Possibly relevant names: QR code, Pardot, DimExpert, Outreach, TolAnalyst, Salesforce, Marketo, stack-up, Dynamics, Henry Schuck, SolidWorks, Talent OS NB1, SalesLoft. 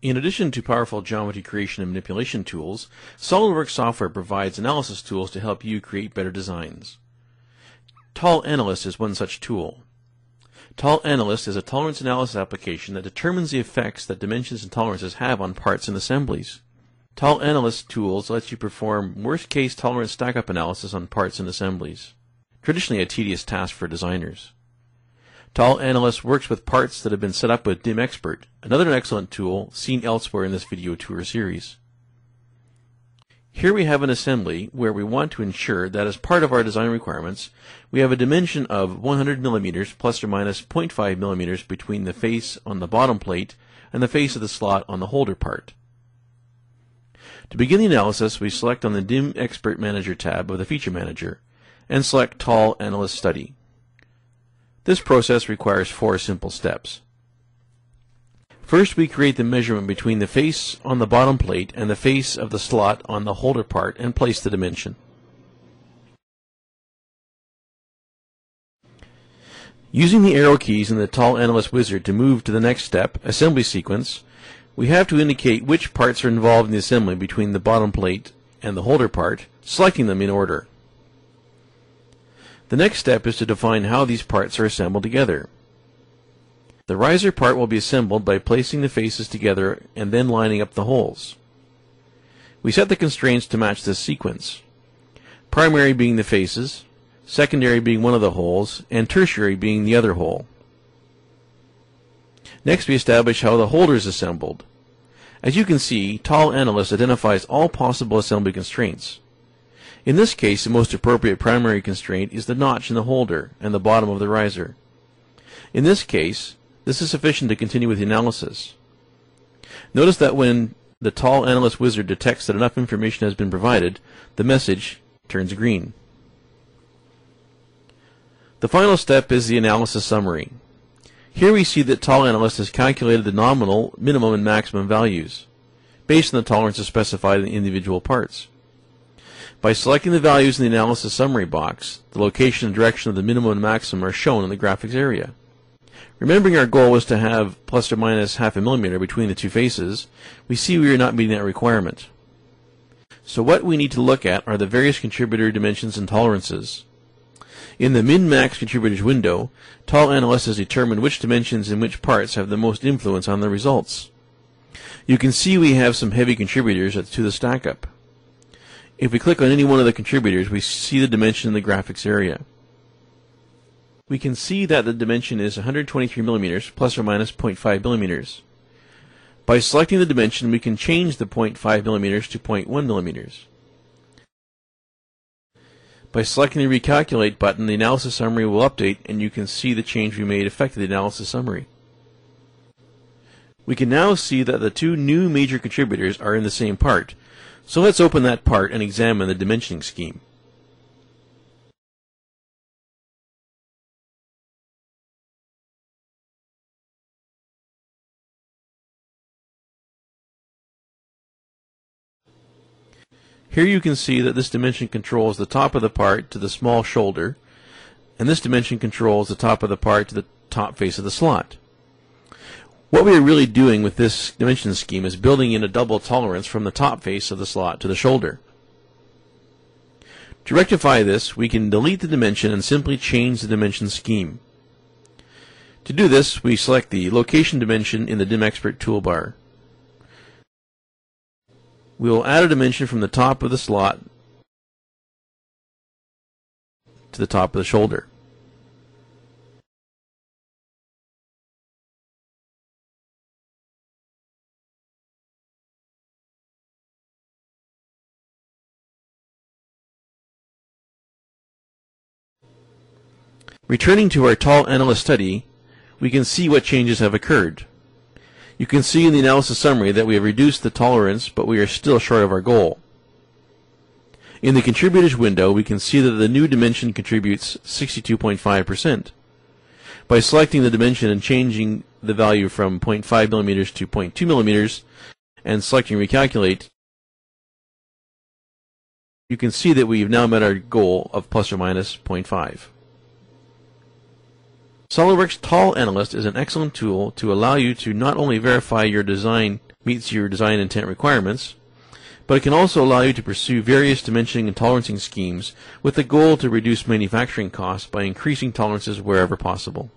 In addition to powerful geometry creation and manipulation tools, SolidWorks software provides analysis tools to help you create better designs. TolAnalyst is one such tool. TolAnalyst is a tolerance analysis application that determines the effects that dimensions and tolerances have on parts and assemblies. TolAnalyst tools lets you perform worst-case tolerance stack-up analysis on parts and assemblies, traditionally a tedious task for designers. TolAnalyst works with parts that have been set up with DimExpert, another excellent tool seen elsewhere in this video tour series. Here we have an assembly where we want to ensure that as part of our design requirements, we have a dimension of 100 millimeters plus or minus 0.5 millimeters between the face on the bottom plate and the face of the slot on the holder part. To begin the analysis, we select on the DimExpert Manager tab of the Feature Manager and select TolAnalyst Study. This process requires four simple steps. First, we create the measurement between the face on the bottom plate and the face of the slot on the holder part and place the dimension. Using the arrow keys in the TolAnalyst wizard to move to the next step, assembly sequence, we have to indicate which parts are involved in the assembly between the bottom plate and the holder part, selecting them in order. The next step is to define how these parts are assembled together. The riser part will be assembled by placing the faces together and then lining up the holes. We set the constraints to match this sequence, primary being the faces, secondary being one of the holes, and tertiary being the other hole. Next, we establish how the holder is assembled. As you can see, TolAnalyst identifies all possible assembly constraints. In this case, the most appropriate primary constraint is the notch in the holder and the bottom of the riser. In this case, this is sufficient to continue with the analysis. Notice that when the TolAnalyst wizard detects that enough information has been provided, the message turns green. The final step is the analysis summary. Here we see that TolAnalyst has calculated the nominal, minimum, and maximum values based on the tolerances specified in the individual parts. By selecting the values in the analysis summary box, the location and direction of the minimum and maximum are shown in the graphics area. Remembering our goal was to have plus or minus half a millimeter between the two faces, we see we are not meeting that requirement. So what we need to look at are the various contributor dimensions and tolerances. In the min-max contributors window, TolAnalyst has determined which dimensions and which parts have the most influence on the results. You can see we have some heavy contributors to the stack-up. If we click on any one of the contributors, we see the dimension in the graphics area. We can see that the dimension is 123 millimeters plus or minus 0.5 millimeters. By selecting the dimension, we can change the 0.5 millimeters to 0.1 millimeters. By selecting the Recalculate button, the analysis summary will update, and you can see the change we made affected the analysis summary. We can now see that the two new major contributors are in the same part. So let's open that part and examine the dimensioning scheme. Here you can see that this dimension controls the top of the part to the small shoulder, and this dimension controls the top of the part to the top face of the slot. What we are really doing with this dimension scheme is building in a double tolerance from the top face of the slot to the shoulder. To rectify this, we can delete the dimension and simply change the dimension scheme. To do this, we select the location dimension in the DimExpert toolbar. We will add a dimension from the top of the slot to the top of the shoulder. Returning to our TolAnalyst study, we can see what changes have occurred. You can see in the analysis summary that we have reduced the tolerance, but we are still short of our goal. In the Contributors window, we can see that the new dimension contributes 62.5%. By selecting the dimension and changing the value from 0.5 millimeters to 0.2 millimeters, and selecting Recalculate, you can see that we have now met our goal of plus or minus 0.5. SolidWorks TolAnalyst is an excellent tool to allow you to not only verify your design meets your design intent requirements, but it can also allow you to pursue various dimensioning and tolerancing schemes with the goal to reduce manufacturing costs by increasing tolerances wherever possible.